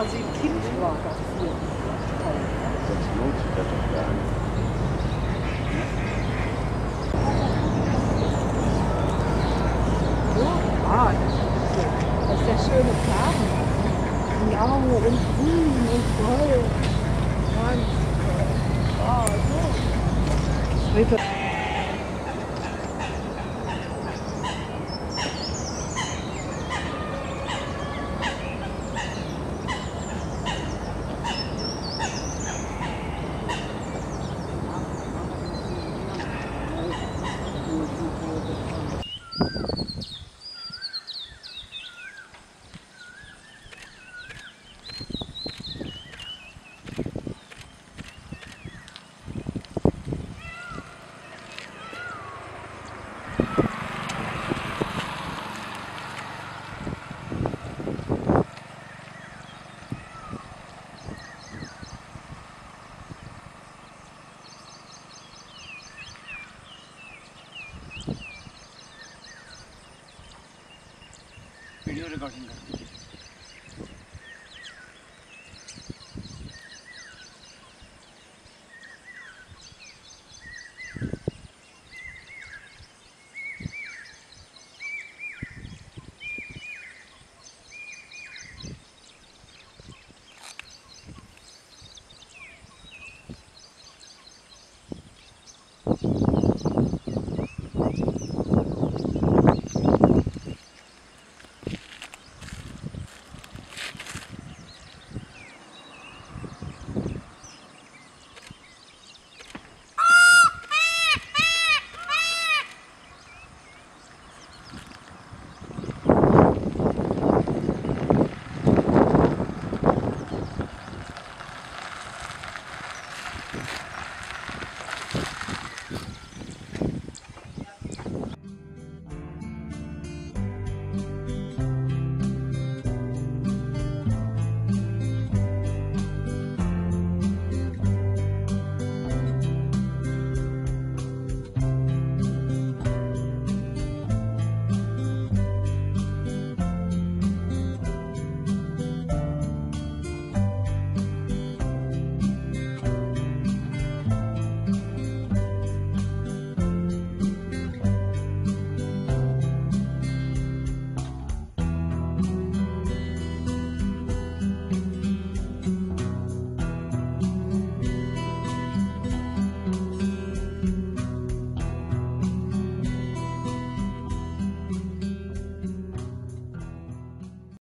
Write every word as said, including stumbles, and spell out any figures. also im Kind war das hier. Das lohnt sich ja doch gar nicht. Ja, das ist der schöne Farben. Die Augen und grün und toll. Ganz toll. Ah, so. You're going to